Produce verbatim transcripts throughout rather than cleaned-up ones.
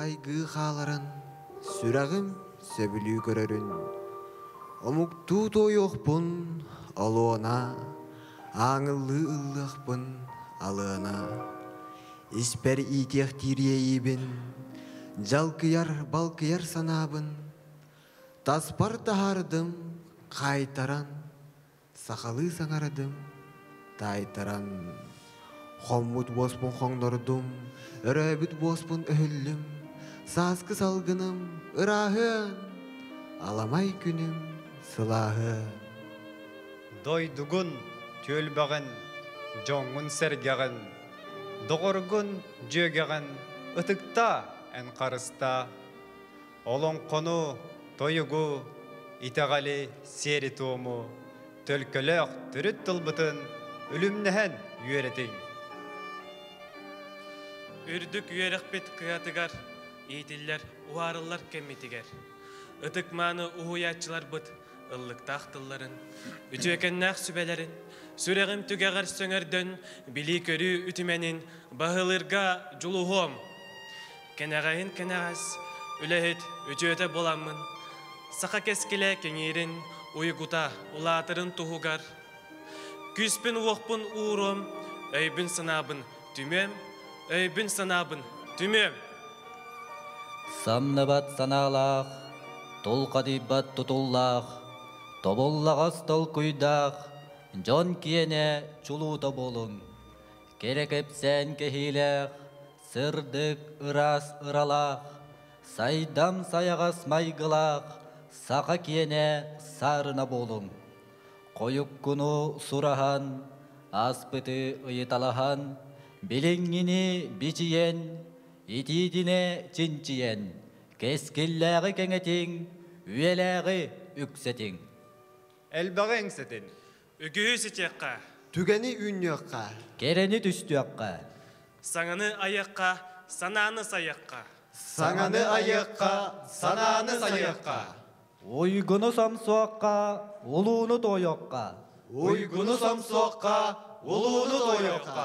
хайгы халарын сүрагым сөбүлүү көрөрүн. Омуктуу тойокпун алуана, аңыллы ыллыкпун алына. Испер итех тирейбин, жалкыяр балкыяр санабын. Таспар тахардым кайтаран, сакалы саңарадым тайтаран. Хоммут боспун хоңдордум, өрөбүт боспун өһүллүм, саскы салгыным ырахын, аламай күнүм сылахын. Дойдугун төлбөгүн, жоңун сергегин, догоргун жөгегин, ытыкта эн карыста. Олоңкону тойугу, итагали сери тууму, төлкөлөк түрүт тылбытын, үлүмнехен үйөретин. Ürdük üyerek bit kıyatıgar, eğitillar, uarıllar kemmetiger. Itıkmanı uhuyatçılar bıt, ıllık tahtılların, ütüekennak sübelerin, süreğim tügeğer söngerdön, bili körü ütümenin, bahılırga juluhom. Kenağayın kenağaz, ülehit ütüete bolamın, saqa keskile kenerin, uyguta ulatırın tuhugar. Küspün uğpun uğrum, öybün sınabın tümem, Öybün sanabın, tümüm. Samnabat sanalak, tolkadibat tutulak, tobollağaz tolkuydak, John kiyene çulu tobolun. Kerekep sen kehilek, sırdık ıras ıralak, saydam sayağaz maygılak, sağa kiyene sarına bolun. Koyuk kunu surahan, aspıtı ıyıtalahan, Bilingini biçiyen, itidine çinçiyen, keskilleri kenetin, üyeleri üksetin. Elbağ engsetin, ügüyü sütüyakka, tügeni ünyakka, kereni tüstüyakka, sananı ayakka, sananı sayakka, sananı ayakka, sananı sayakka, uygunu samsuakka, uluğunu doyakka, uygunu samsuakka, uluğunu doyakka.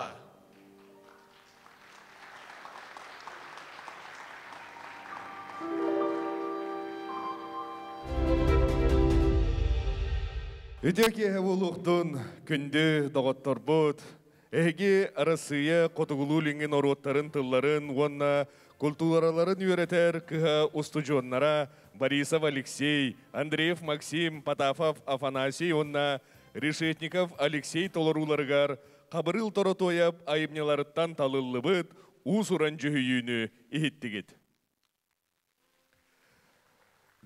Үтеке ұлықтың күнді дағаттар бұд, әге арасыя қотығылу ленген ороттарын тылларын, онна культураларын үйретер күға ұстыжоннара Борисов Алексей, Андреев Максим, Потафов Афанасий, онна Решетников Алексей толаруларғар, Хабырыыл Торотуойап айымнеларыттан талылы бұд, ұс ұран жүхүйіні ехеттігет.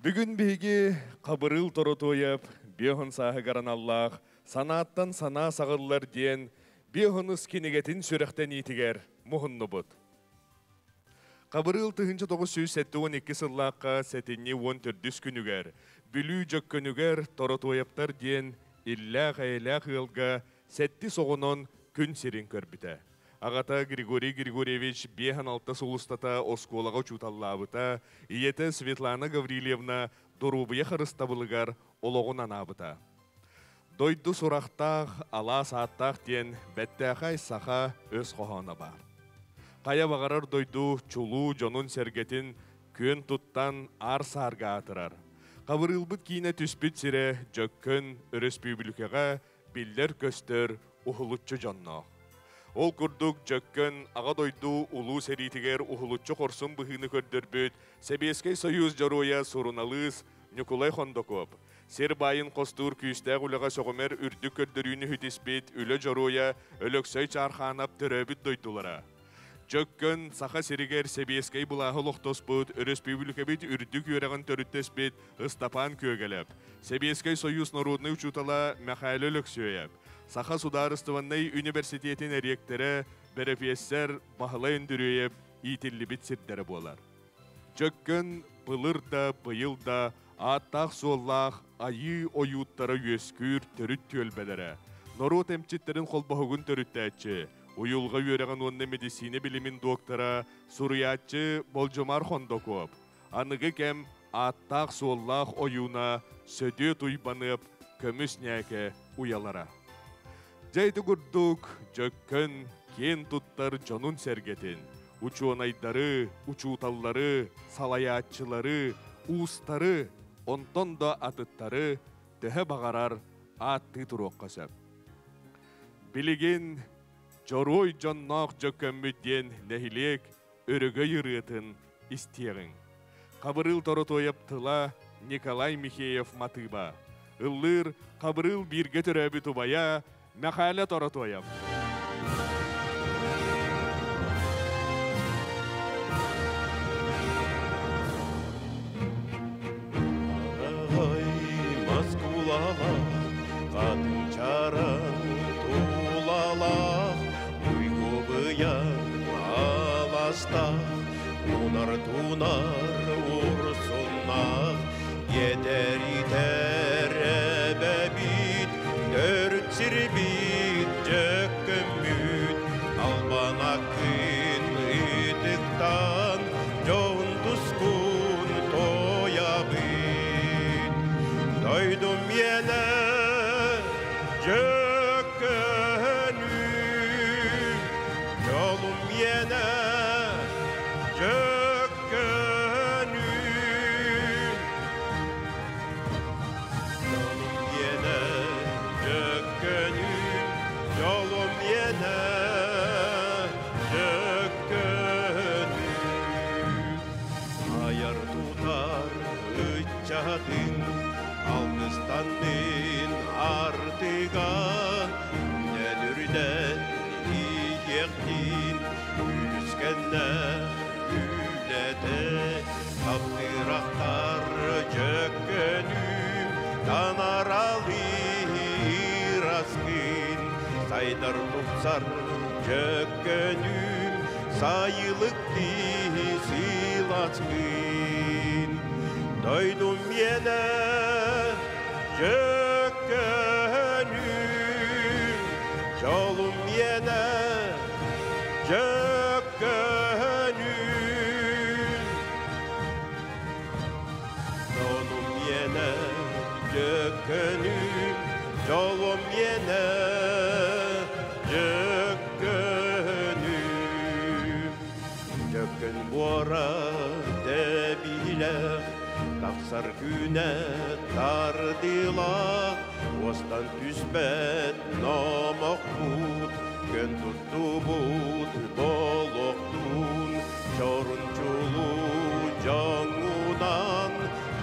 Бүгін беге Хабырыыл Торотуойап, Бехын сағығаран Аллах, санааттан санаа сағыллар ден, бехыныз кенегетін сөріқтен етігер, мұхынны бұд. Хабырыыл тысяча тоғыз жүз он екі сыллаққа сәтіне он төрт күнігер, бүлі жөк күнігер Торотуойаптар ден, илләғ-әйләғ ғылға сәтті соғынан күн серен көрбіті. Ағата Григорий Григорьевич бехан алты сұлыстата осколаға чуталла абыта, иеті Светлана Гаврилевна дорубыя харыстабылығар олоғынан абыта. Дойды сұрақтақ, ала сааттақ ден бәттәғай саға өз қоғана бар. Қая бағарар дойды чулу жонын сергетін күн тұттан ар сарға атырар. Қабырылбыт кейіне түспіт сире жөккін үріспі бүлкеға білдер көстір ұхылытчы жонно. Ол күрдік жөккін аға дойду ұлу сәритігер ұхылытчы қорсын бұхыны көрдірбіт, Сәбескай Союз жаруя сұруналыз Николай Хондокоп, Сербайын қостур күйістәғ үліға соғымер үрді көрдіріні хүтеспет үлі жаруя өліксай чарханап түрәбіт дойдулара. Жөккін сақа сәрігер Сәбескай бұлағы лұқтоспыт, Республикабет үрді көріғін төріттеспет ұстапан көгеліп. Сәбескай Союз народны учутала мәхайлі лүксөйеп. Саха Сударыстываннай университетин ректори профессор Бахлай Өндүрөев итилли битсирдери болар. Жөккін былыр да, быйыл да, аттақ соллақ, айы оюттары өскүр түріт төлбелері. Нору темчиттерін қолбағығын түріттәтші, ұйылға өреген онны медицина білімін доктора, сұриятчы Болжомар Хондокоп. Анығы кем аттақ соллақ оюна сөді тұйбанып, көміс нәке уялара. Жайды күрдік, жөккін, кен тұттар жонын сәргетін. Uçuonaydarı, uçuutalları, salayatçıları, uustarı, onton da atıttarı, tehe bağarar atı turuqqasa. Biligin, joroy jonnaq jökömmüdyen nehilek, örüge yırıtın istiyeğin. Хабырыыл Торотуойап tıla Nikolay Mikheyev matıba. Иллыр Хабырыыл бирге төрөбү тубая, Махаля Торотуойап. Tunar tunar ursunlar Yeter iter ebebit Dört sirbit Jökkümüt Albanakın Üdüktan Joğun tuskun Toyabit Doydum yene Jökkönüm Yolum yene Alnıstanın artıgan Nönürden iyektin Ülüskende ülete Kaptıraktar jökkönüm Tanaralı iraskın Saydar tutsar jökkönüm Sayılık disilaskın Doydum yene jökkönüm, yolum yene jökkönüm. Yolum yene jökkönüm, yolum yene jökkönüm. Jökkön buara debile Taksar güne tardila, Ostan tüspet namok bud, Kön tuttu bud boloktun, Çorunçulu cangunan,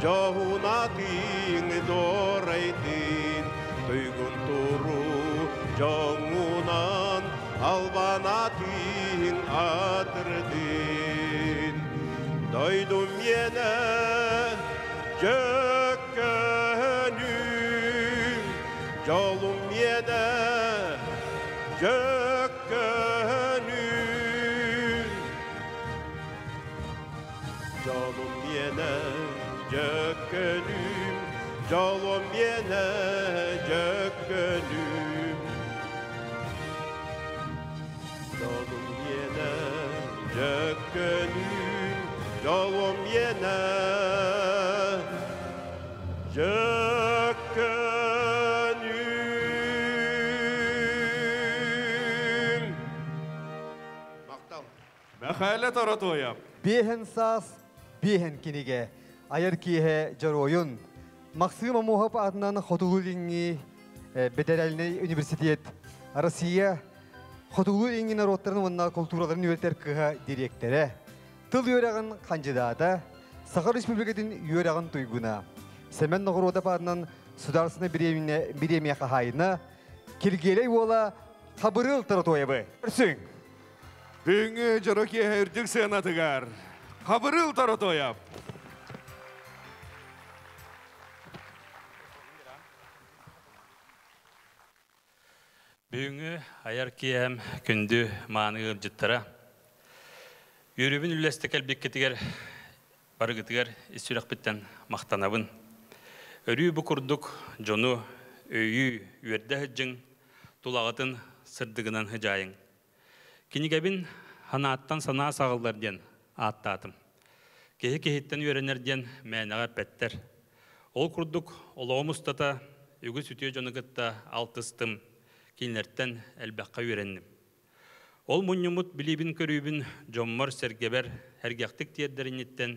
Cahunatin doraytin, Tüygün turu cangunan, Albanatin atırdin, Doydum yene, Jökkönüm, yolum yene jökkönüm, yolum yene jökkönüm, yolum yene jökkönüm, yolum yene jökkönüm, yolum yene. Jökkönüm. Maktal. Mehale Торотуойап. Bihen saz, bihen kinige. Ayar kihe jaroyun. Maksima muhab adnan Khotululingi Bedelelni Üniversitet Rusya Khotululingi narodlarının vanna kulturaların üyeler kıha direktere. Tıl yörağın kanjidada. Sakar Respublikatın yörağın tuyguna. Semen Nogoroda parının sudarsını bir yemeğe kahayına Kilgeley ola Хабырыыл Торотуойабı. Örsün. Büyünü Jorokiye Herdük Senatıgar. Хабырыыл Торотуойап. Büyünü ayarkiyem kündü manıgır cıttara. Yürübün üllestekel bekketiger barıgıtıgar istülak bitten mahtanabın. Örüyü bukurduk, jonu, öyü, üyerde hıccın, tulağıtın sırdığından hıcayın. Kinigebin Sanaаттан санаа саğılлар diyen aattaatım. Kehi kehitten üyerener diyen menağa petter. Ol kurduk, olağımustata, ügü sütüye jonugıtta altı stım, kinlertten elbaqqa üyerendim. Ол мұнымыт білебін көрібін жоммар сәргебер әргектік тиеддерінеттен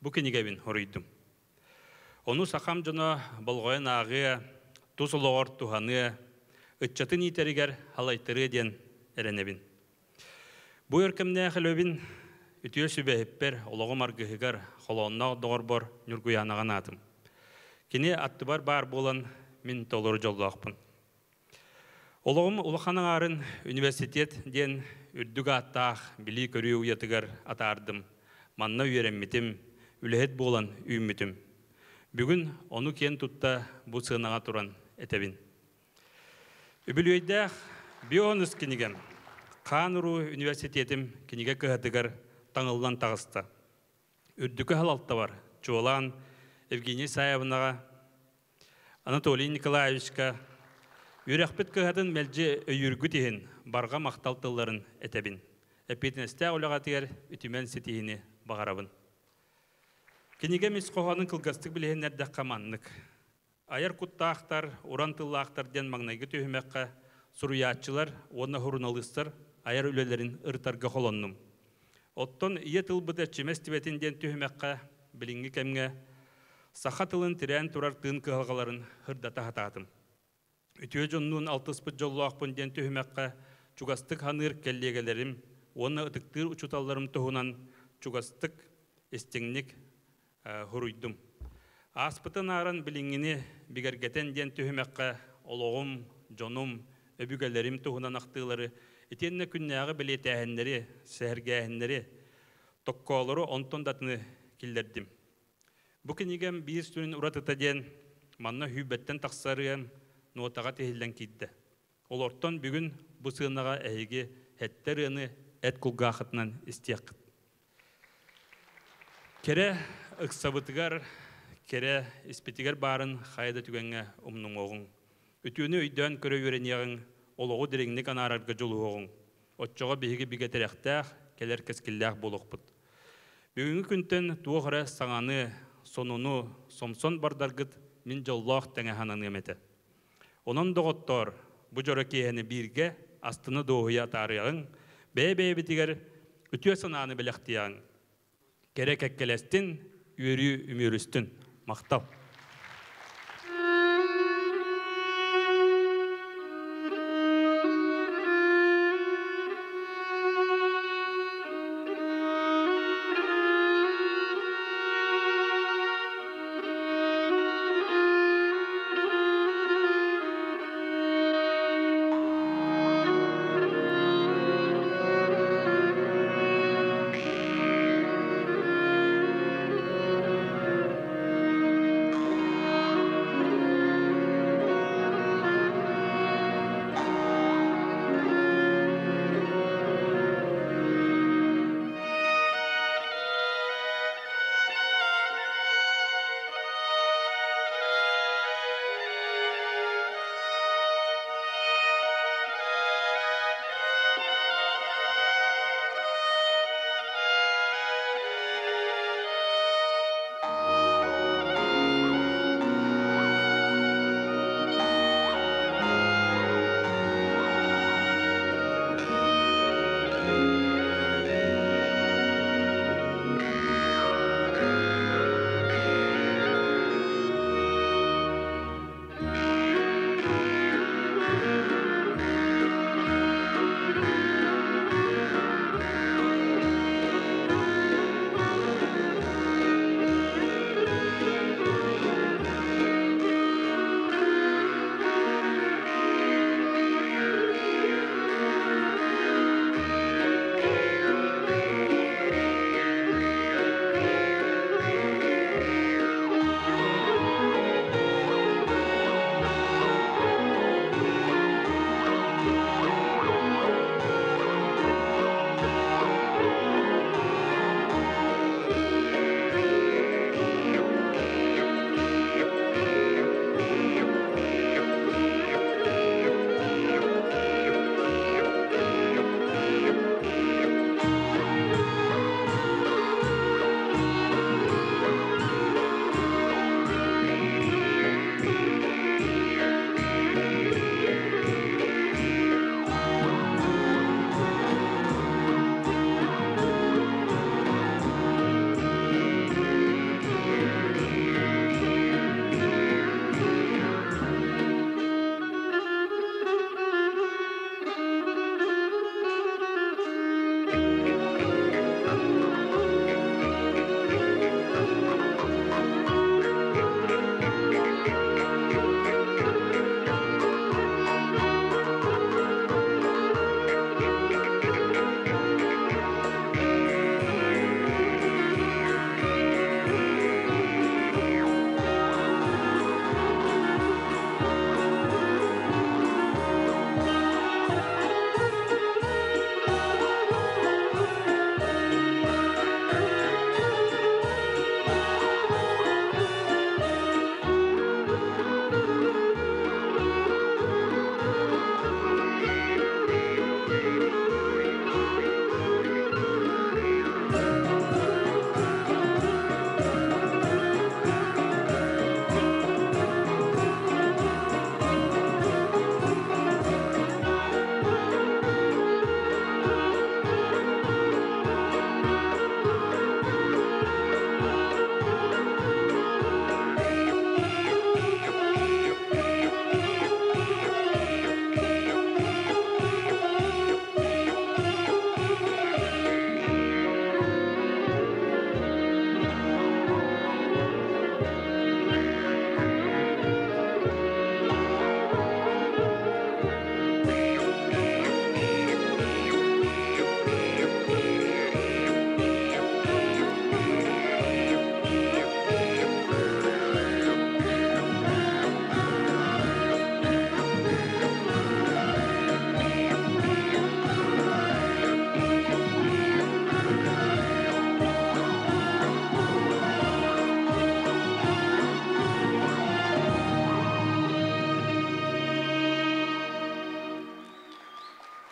бүкінігебін ұрыйдым. Оны сақам жына болғайын ағы, тұсылығыр туғаны, үтчатын етерігер халайтыры ден әренебін. Бұй өркімне әқілөбін үтіе сөбәіппер олығым арғығығыр қолуынна доғыр бор нүргуянаған атым. Кені аттыбар бар болан мен толыр жолдақпын. Олығым ұлықаның арын университет ден үрдігі аттақ білі көрі ұятығыр атардым. Манна үйерімметім, үліхет болан үйімметім. Бүгін оны кен тұтта бұл сығынаға тұран әтәбін. Үбілуейдәқ бионыз кенігім, Қан ұру университетім кенігі кіғатығыр таңылдан тағысты. Үрдігі халалта бар, Чуолан, Евгений Саевнаға, Анатолий Николаевичқа, Үйрәқпет көгәдің мәлже өйіргі дейін барға мақталтыларын әтәбін. Әпетіністі әуліға тегер үтімен сетейіні бағарабын. Кенеге мес қоғаның қылғастық білігін әрді қаманнық. Айыр құтта ақтар, орантылы ақтар ден маңнайғы түйімәққа сұруятшылар, оны ғұрыналыстар, айыр үлелерін ұртарға қолонным. Оттон ие тылбыда чемес тібетін ден түйімәққа білінгі кәмге сақа тылын тірән тұрартығын қығалғаларын ғырдата хататым. Үтіе жонның алтыспыт жолу ақпынден түйімәққа чугастық ханыр кәллегелерім, оны ұтықтыр ұчуталарым тұғынан чугастық естеңнік ғұруйдым. Аспытын аран біліңіне бігергетенден түйімәққа олығым, жоным, өбігелерім тұғынан ақтығылары, етенне күннәғы біле тәхінлері, сәрге әхінлері, тұққа олыры онтондатыны келдердім. Бүкінігім бейіз түрін ұратыта ден, манна хүйбеттен тақсарығым, нотаға тәхілден кейді. Ол ортон бүгін бұ сығынаға әйге әттер ұны әт күлға қытынан істек. Кере ұқсабытығар, кере іспетігер барын қайда түгенге ұмның оғын. Үтіуіні үйден көрі өренеғын, олығы діріңнік анарарға жолу оғын. Отчоға бейгі бігетеректәқ, келер кескілдәқ болық бұд. Бүгінгі күнтен туғыры саңаны, сонуны, сомсон бардарғыт мен жоллақ тәңе хананы еметі. Onun doğuttor, bu jorokiyeni birge, astını doğuya tarayağın, bey-bey bitiger, ütüye sanağını belektiyan. Kerek ekkelestin, yürü ümürüstün. Maktav.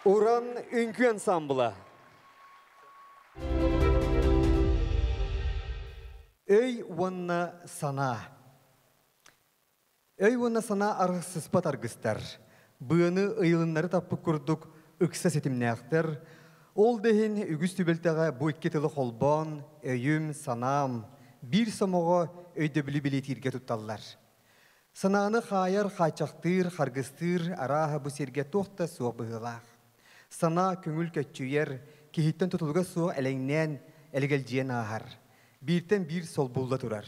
Уран үңкү ансамблы. Эй уанна сана. Эй уанна сана аргысыз патаргыстар. Быны ыйылыннары таппы курдук үксес этимнеактер. Ол дехин үгүс түбөлтөгө бу икки тылы холбон, эйүм, санам бир сомого өйдөбүлүбүлү тирге тутталлар. Санааны хаяр, хачактыр, харгыстыр, араха бу серге тохта суабыгылар. Sana köngül köçüyer, kihitten tutulga su elengnen elgelciyen ahar. Birten bir sol bulda durar.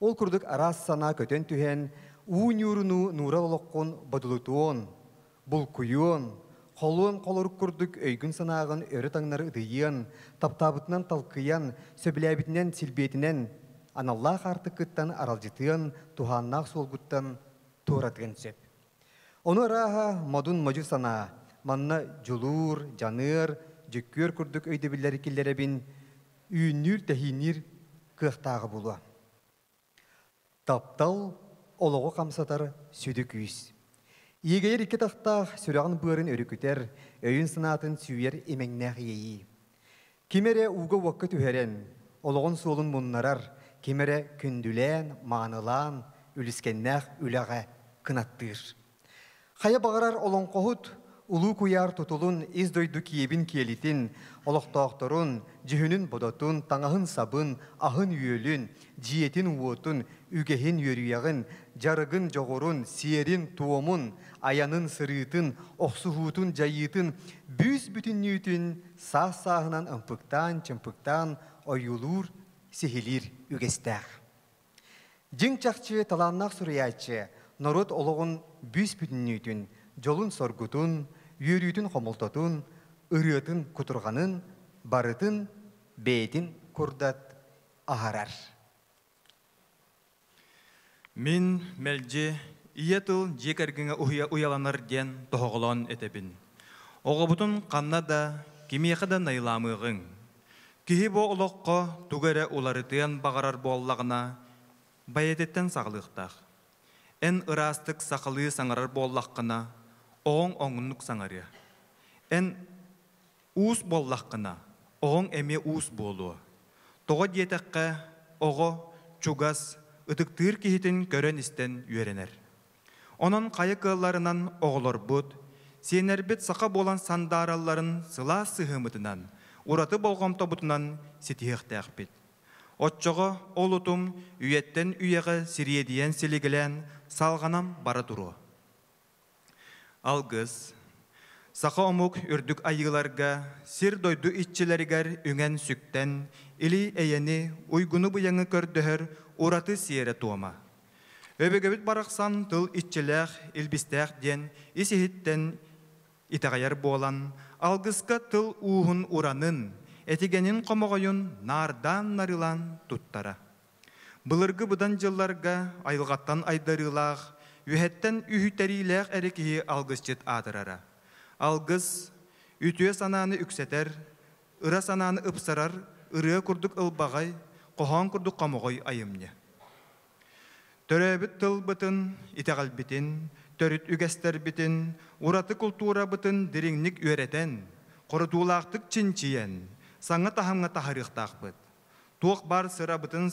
Ol kurduk aras sana kötön tühen, uun yurunu nura olokkun badulutuon, bulkuyuon, kolun koloruk kurduk öygün sanağın öre tanları ıdıyan, taptabıtından talkıyan, söbülebitinden silbiyetinden, anallah artıkıttan aralcıtıyan, tuhannak solguttan tuğratın söp. Onu araha madun maju sana, manna jolur, janır, jökkör kurduk öydebilleri killere bin, üynür tehinir kıhtağı bulu. Taptal, oloğu kamsatar südük üyüz. Yegeyer iki tahtağ sürağın bığırın örüküter, öyün sınatın süyer emeğnağ yeyi. Kimere uğu vakit üheren, oloğun solun munnarar, kimere kündülen, mağanılan, ülüskennağ ülağa kınattır. Haya bağırar olon kohut, Ulu kuyar tutulun, iz doydu kiyebin kiyelitin, oloqtoqtorun, cihünün bodotun, tanahın sabın, ahın yüölün, ciyetin uotun, ügehin yörüyağın, jarıgın joğurun, siyerin tuomun, ayanın sırıtın, oqsuhutun jayıtın, büs bütün nütün, sağ sağınan ımpıktan, çımpıktan, oyulur, sihilir, ügestağ. Jingçakçı, talannaq suriyatçı, norut oloğun büs bütün nütün, jolun sorgutun, yürüytün homultotun, ırıtın kuturganın, barıtın, beytin kurdat aharar. Min melci iyetul jekergine uya uyalanır diyen toğulon etebin. Oğabutun kanna da kimiyakada naylamığın. Kihibo olokko tugere ularıtıyan bağarar bollağına bayetetten sağlıktağ. En ırastık sağlığı sağarar bollağına oğun oğunluk sanarı. En uus bollakına, oğun eme uus bolu. Toğa diyetekke, oğu, çugas, ıtıktır kihitin gören isten yürener. Onun kayıklarından oğulor bud, senerbet saqa bolan sandaralların sıla sıhımıtınan, uratı bolğam tabutunan sitihik tağbit. Otçoğu, olutum, üyetten üyeğe siriyediyen siligilen, salganam baraturu. Algız, saqa omuk ürdük ayılarga, sir doydu iççilerigar üngen sükten, ili eyeni uygunu bıyanı kördühür, uratı siyere tuama. Öbegöbüt baraqsan tıl iççiler, ilbistağ den, isihitten itağayar boğalan, algızka tıl uğun uranın, etigenin komoğuyun nardan narılan tuttara. Bılırgı budan jıllarga ayılgattan aydarılağ, Ühetten ühüteriler erekihi algısçıt adırara. Algıs, ütüye sananı yükseter, ıra sananı ıpsarar, ırıya kurduk ılbağay, kohan kurduk kamuğay ayımne. Törebit tıl bitin, iteğal bitin, törüt ügester bitin, uratı kultura bitin dirinlik üereten, korutulaktık çinçiyen, sana tahamga taharıhtağ bit. Tuğ bar sıra bitin,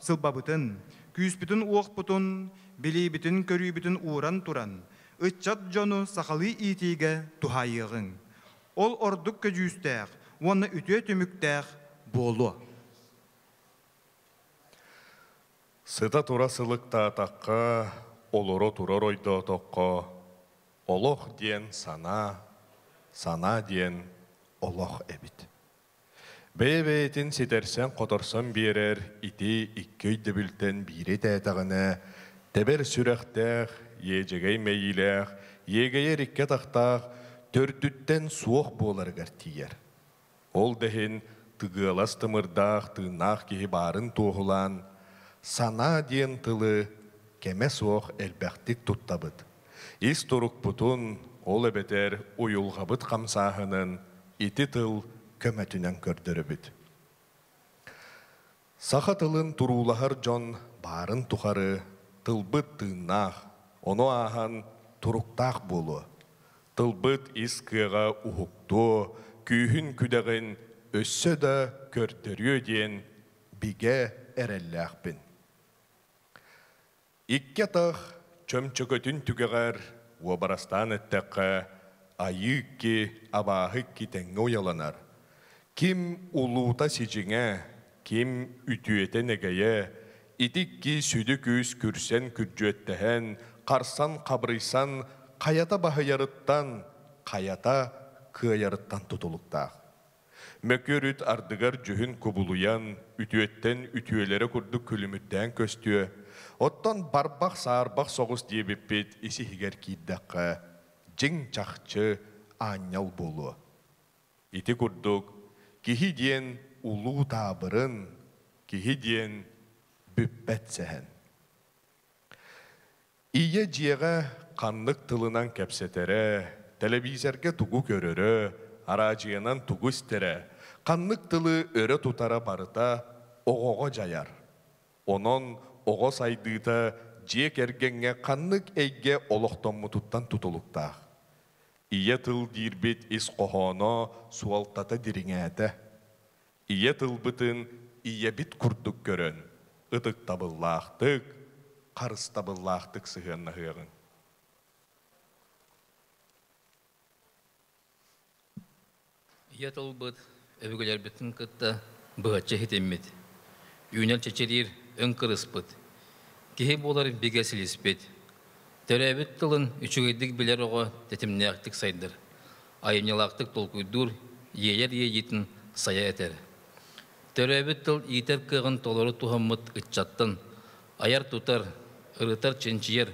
sılba bitin, küs bitin, uğ bitin, Bili bütün körü bütün uğran turan, ıçat jonu sakalı itiğe tuhayığın. Ol orduk köcüstağ, onu ütüye tümüktağ bolu. Sıda turasılıkta taqqa, oluru turur oydu toqqa. Oloq diyen sana, sana diyen oloq ebit. Beybeyetin sitersen kotorsan birer, iti ikköyde bülten biri tağına, Teber sürekler, yiyeceği meyiller, yiyeceği rikkataklar, törtütten soğuk boğular gertiyer. Ol dehin, tıgılas tımırdağ, tığnak kihibarın toğulan, sana diyen tılı, keme soğuk elbektik tuttabıd. İz toruk putun, ol ebeter, uyulğabıd kamsağının, iti tıl kömetünen kördürübüd. Saha tılın turulahar jon, barın tuharı, Tılbıt tığnağ, onu ahan turuktağ bolu. Тылбыт искыға ухукту, күйін күдәғін өссі да көрдірі ден біге әрәлләқпін. Икке тақ чөмчөгөтін түгіғар, обарастан әттәққа айықки, абағықки тәңі ояланар. Ким улута сижіңе, ким үтіетен әгәе, идікки сүдік үз күрсен күрджөттәхән, қарсан қабрыйсан, Kayata bahayarıttan, kayata kıyarıttan tutulukta. Mökörüt ardıgar cühün kubuluyan, ütüetten ütüelere kurduk külümütten köstü. Ottan barbak sarbak soğuz diye bippet isi higer kiddakı, cin çakçı anyal bolu. İti kurduk, kihi diyen ulu tabırın, kihi diyen bübbet sehen. İye ciyeğe Kanlık tılından kepsetere, televizörge tugu körörü, aracıyanan tugu istere, kanlık tılı öre tutara barıta, oğoğa cayar. Onun oğo saydığı da, ciyek ergenge kanlık eyge oloqtonmu tuttan tutulukta. İye tıl dirbit is qohono, sualtata dirine ete. İye tıl bitin, iye bit kurduk görün, ıtık tabıllahtık, karıs tabıllahtık sığınna hığın. Yatılbıt, övgüler bütün kıtta bıhatça hitemmet. Yünel çeçelir ön kırıspıt. Kehi bolar bigesil ispet. Terevit tılın üçügedik biler oğa tetimne aktık saydır. Ayımnel aktık tolkuydur, yeler ye yitin saya eter. Terevit tıl iter kığın toları tuhammıt ıtçattın. Ayar tutar, ırıtar çençiyer,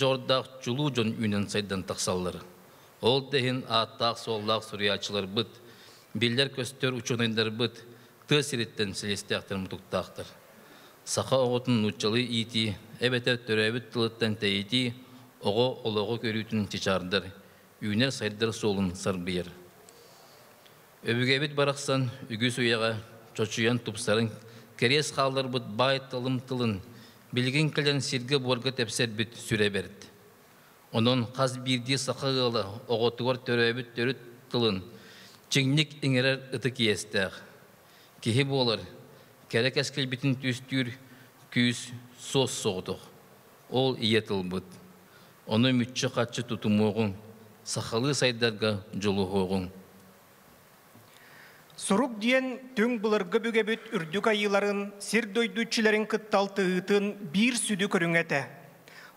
jordağ çulu con ünen saydan taksalları. Ol dehin attağ sollağ suriyacılar bıt. Biller köstör uçunaylar bıt, tığ siritten sileste aktır mutuktağdır. Saha oğutun uçalı iti, ebeter törevit tılıttan teyiti, oğu oloğu körütün çiçardır. Üner saydır solun sarbiyir. Öbügebit baraksan, ügü suyağa, çocuyan tupsarın, keres kaldır bıt bay tılım tılın, bilgin kılan sirge borga tepser büt sürebert. Onun kaz birdi saha gılı, oğutuğur törevit törüt tılın, Çinlik inerer ıtık yester. Kehi bolar, kerek eskil bitin tüstür, küs, sos soğudur. Ol iyetılbıt. Onu mütçü kaçı tutumuğun, sakalı saydarga joluğun. Soruk diyen tüm bılırgı bügebüt ürdük ayıların, sirdoydüççilerin kıttaltığıtın bir südü körüngete.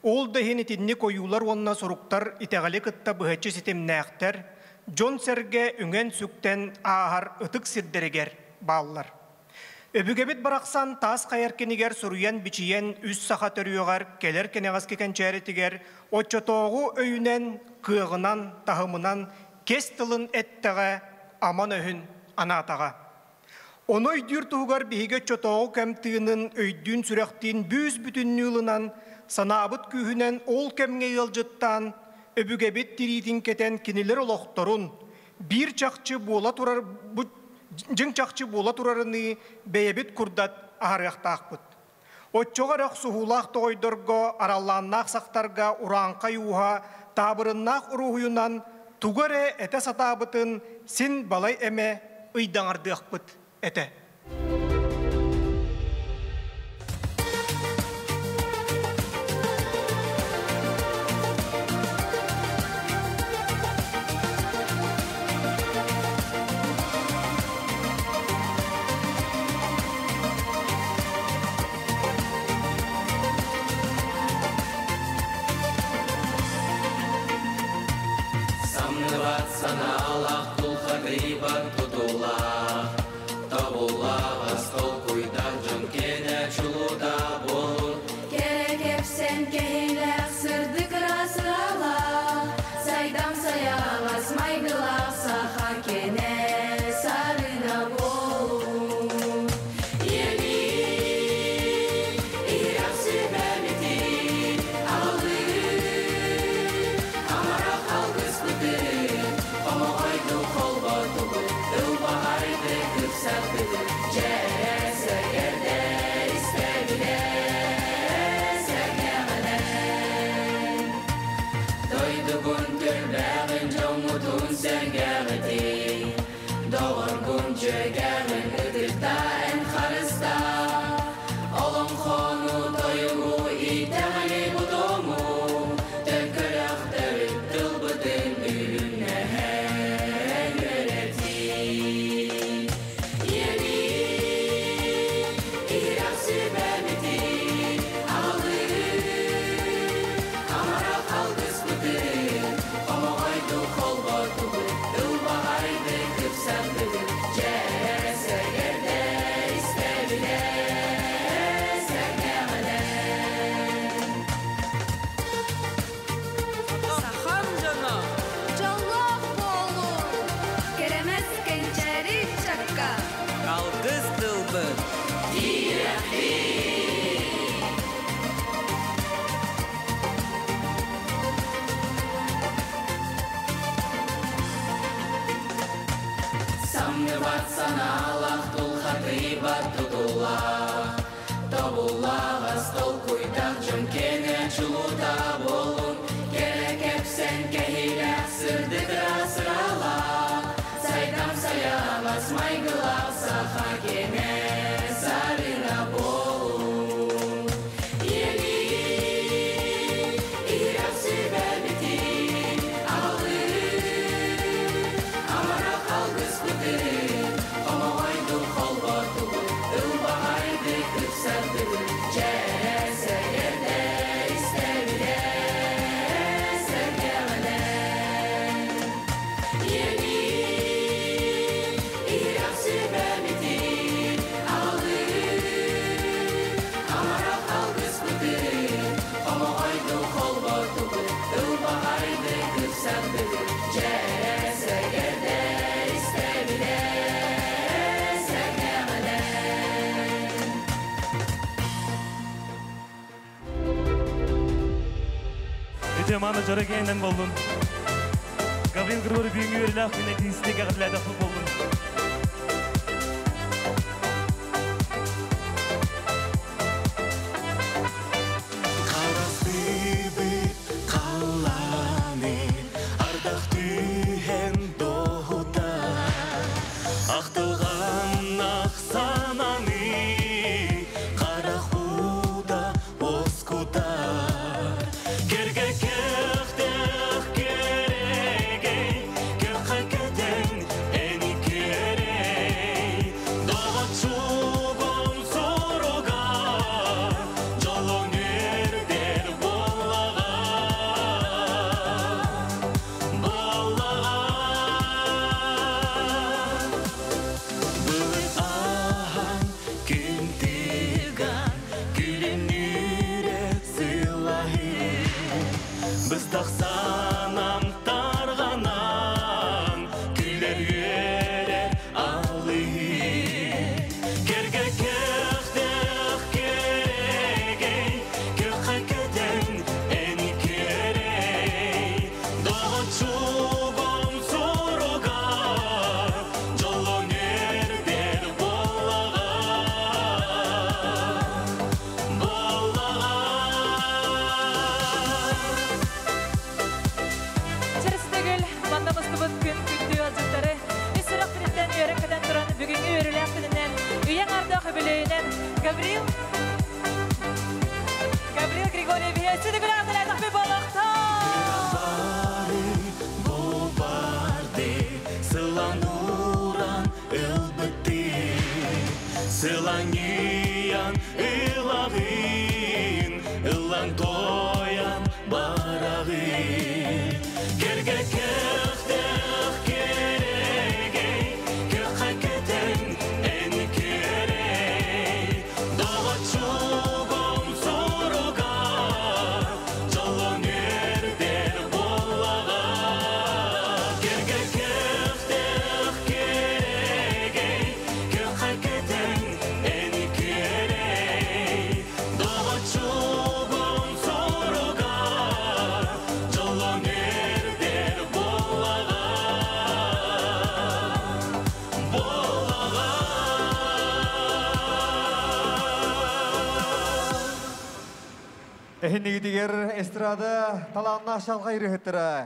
Ol dahin itinli koyular onunla soruktar, itegali kıtta bıhaçı sitemne aktar, John Serge üngen sükten ağar ıtık sirdereger bağlar. Öbügebit baraksan tas kayarkeniger soruyan biçiyen üst saha törüyogar kelerkene gaskeken çeretiger oçotoğu öyünen kığınan tahımınan kes tılın etteğe aman öhün anatağa. Onu öydür tuğugar bihige çotoğu kemtığının öydün sürektiğin büz bütün yılınan sanabıt kühünen ol kemge yılcıttan Öbügebet tiritin keten kiniler oloktorun bir çakçı bola turar bu cin çakçı bola turarını beyebet kurdat aharaqtaqput. Otçogaraq suhulaq toydorgo arallannaq saqtarga uranqa yuha tabırnaq ruhuyunan tugare ete satabıtın sin balay eme ıydanardaqput ete. Ama haydi kol batı doğurgun çögenin ödülta en karısta Olum konu doyumu itali bu domu Dökülük dövüp dılbıdın ürünle her yöneti Yeni İrak sübemeti Ağlı Amara kalgız bıdı Ama oydu kol botu Yılbağaydı kıpsandı Sana Allah tul hatribat tutullah Tabullah astol kuytak cümkene çuluda bulun Gerek hep sen kehile sırdıkra sırala Saydam saya basmay gılak saha gene sarına bulun Yeni İrak sübebiti aldı Amara kalgız bıdı Demana jaragenden buldum. Gabriel Gruberi büyüğü verlah bile dinsine kadar da buldum. Gabriel, Gabriel Grigoriev, sizi de güler güler takip alakta. Şimdi diğer estrada talanlaşan gayrı hıttırı.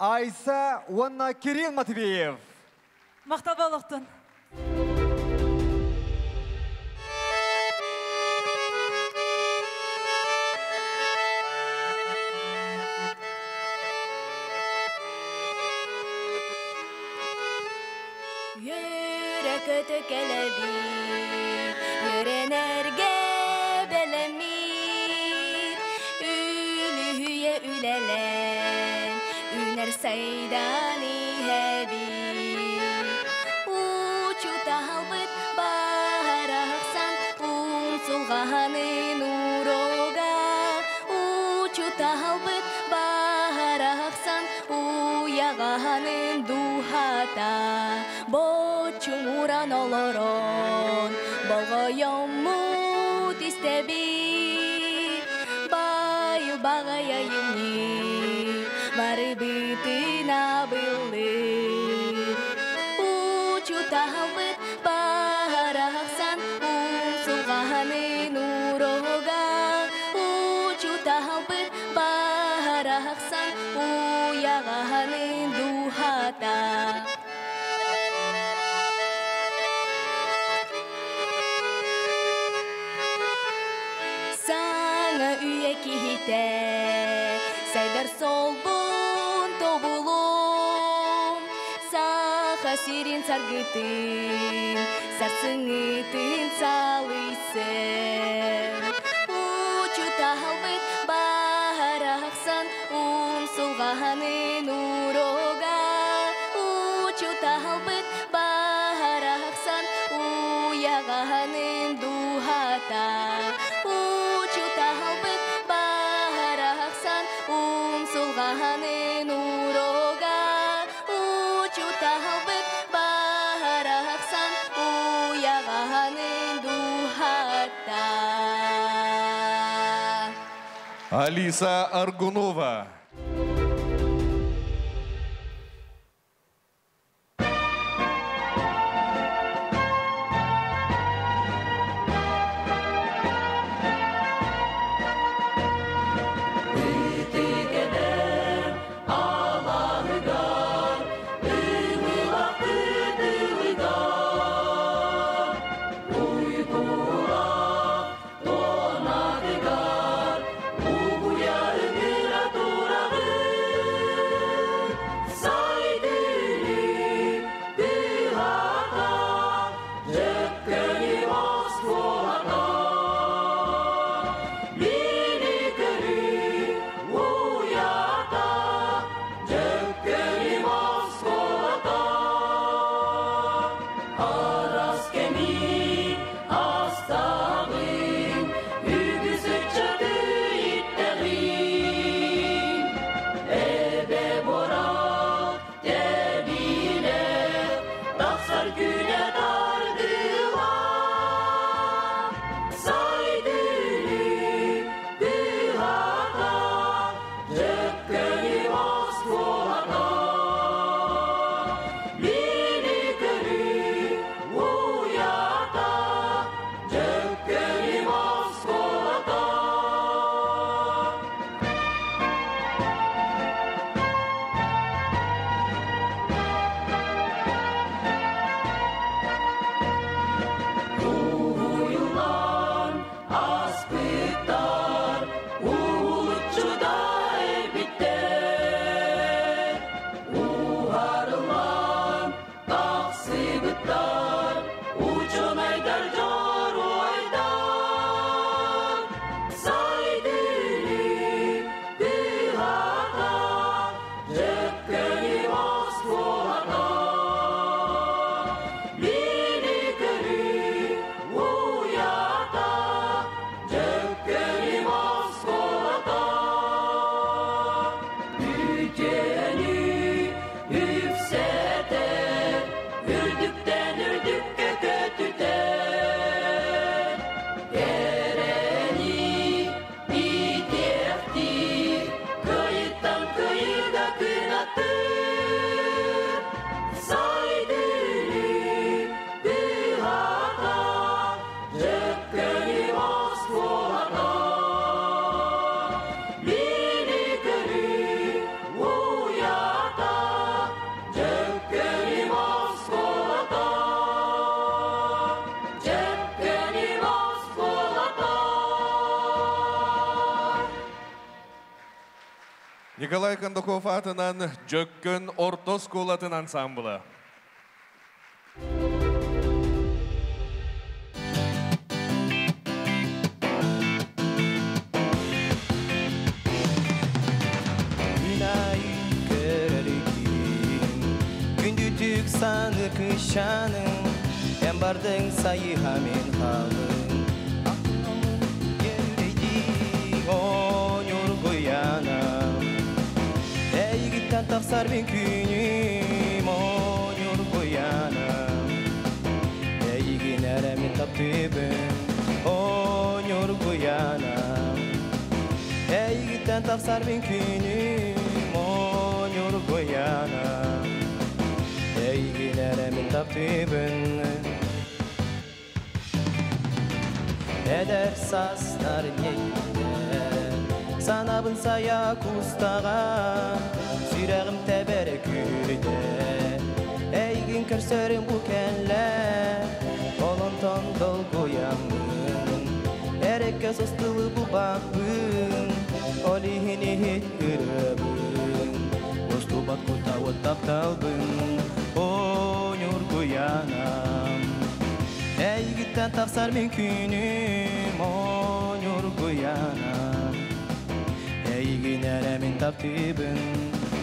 Aysa Vanna Kirin Matveyev. Мактабалыктан. Yürek tökelebi, yürenerge belemir, ülühüye ülelen, üner saydani hebi. Uçuta halbıt baharaksan, unsulgahanı nuroga. Uçuta halbıt baharaksan, uyagahanın duhata. Çumuran oloron, bağayam mut istebi, bayıl bağayayım ni, varı bitina bilir. Uçu tahılbıt baharaksan, unsul kahanı nuroga. Uçu tahılbıt baharaksan, uyagahanı duhata. Saydır solbun tobulum, sağa sirin sargıtın, sarsınıtın salısın. Uçu tahılbıt baharaksan, umsulgahanın uroga. Uçu tahılbıt baharaksan, uyagahanın duhata. Uçu tahılbıt Bahanın uroga, uçu tahılbıt baharaksan, uyagahanın duhatta. Alisa Argunova. Ura Nikolay Kandokov atınan Jökkön Orta Skol atın ansambılı. Gündütük sanı kışanın, en bardın sayı hamen halın. Aklımın geldeydi on yorguyana, ey gitten tafsar ben günüm on yorguyana. Ey gün eremi taptıbın on yorguyana, ey gitten tafsar ben günüm on yorguyana. Eygilerim tapibin eder saslar yeyler sanabın saya kustağa sürağım tebereküde eygin kırsörüm bu keller olonton dolgoyamın ereke sostılı bu bakbın olihini hiç ürübün ustubat kutavut taptalbın uyanam. Ey gitten tafsar ben günüm on yorguyanam. Ey gün eremin taptibin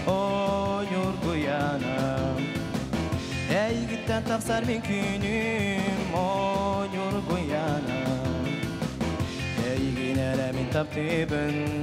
on yorguyanam. Ey gitten tafsar ben günüm on yorguyanam. Ey gün eremin taptibin.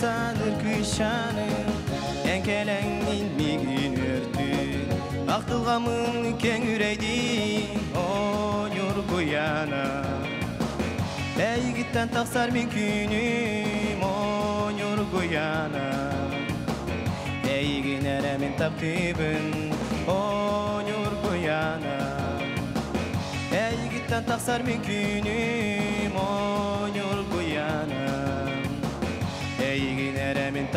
Sanır kışanım, enkelenin mi günürdün? Aktılgamın ken yüreydin, on yorguyana. Ey gitten taksar bin günüm, on yorguyana. Ey gün eremin taptibin, on yorguyana. Ey gitten taksar bin günüm, on yorguyana. Ey gün eremin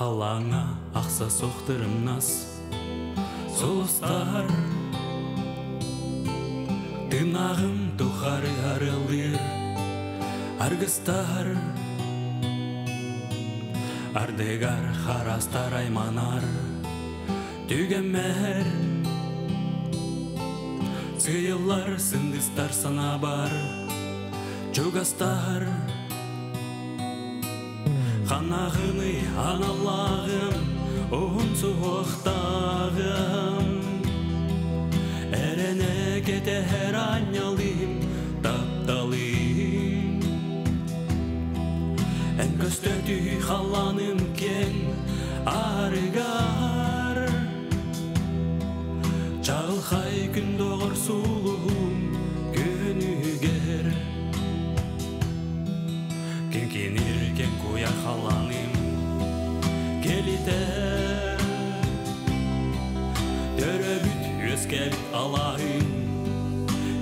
Халаңа ақса соқтырым нас солыстар Тынағым тухары арылдыр аргыстар Ардегар харастар айманар Түгемер Сыйылар сындыстар сана бар Чугастар Қанағыны аналағым Оғын суықтағым Әрене кете әр айналым Тапталым Ән көстөтү қаланым кен Арыгар Чағылхай күн доғыр сұлығым Күнігер Кенкенер кен көя қаланым Келітер Төрөбіт өскәбіт алайым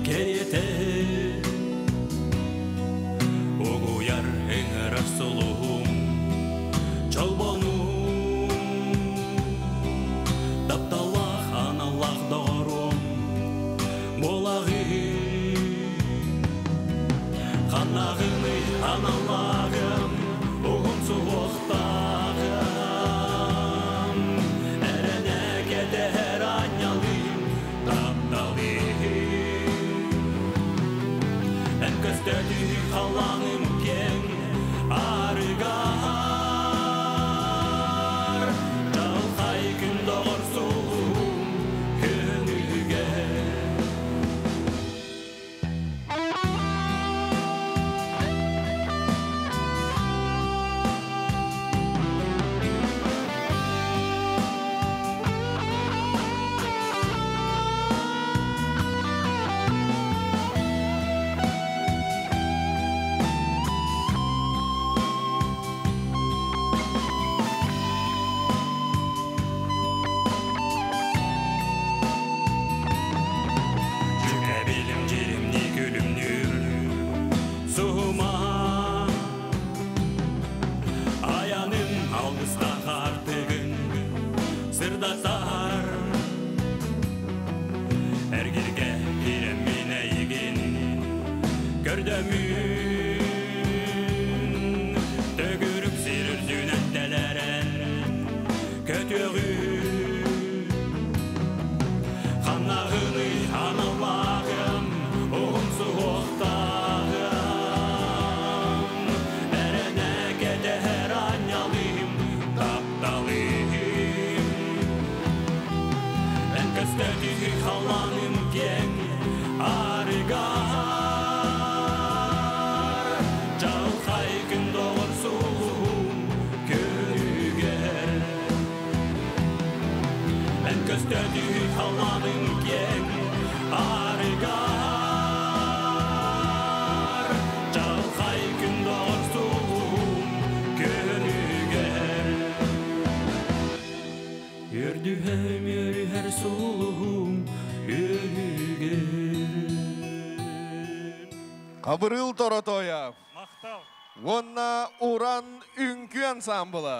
Келетер Огуяр әңірар сұлығым Чалбаным Тапталақ аналақ доғырым Болағым Қанағыны аналағым Оғым сұлықтағым Köstörtüğü kalanım ken arıgar Çalkay gün doğur soğum könülge Хабырыыл Торотуойап. Вона уран үңкі ансамблы.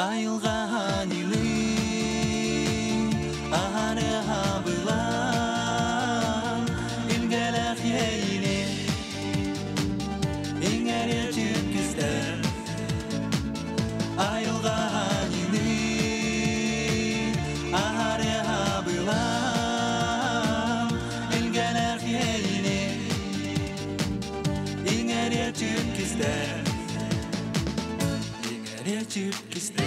айылгаан илим ары хабылан илгелек эйли иңере жеткистер айылгаан илим ары хабылан илгелек эйли иңере жеткистер Çiğ kiste.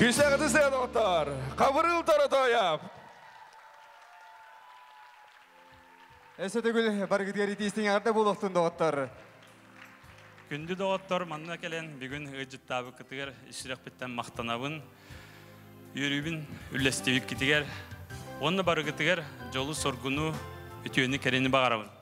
Güçler kızı sanatlar, Хабырыыл Торотуойап. Esetegül bargıdiyari tiyistin arda buluhtun dağıtlar. Gündü dağıtlar, manına gelen bir gün ıcıt tabı kıtıgar, işrek bitten mahtanabın, yürübün üllesteyip gidigar, onunla bargıtıgar, yolu sorgunu, ütüyeni kereni bağırabın.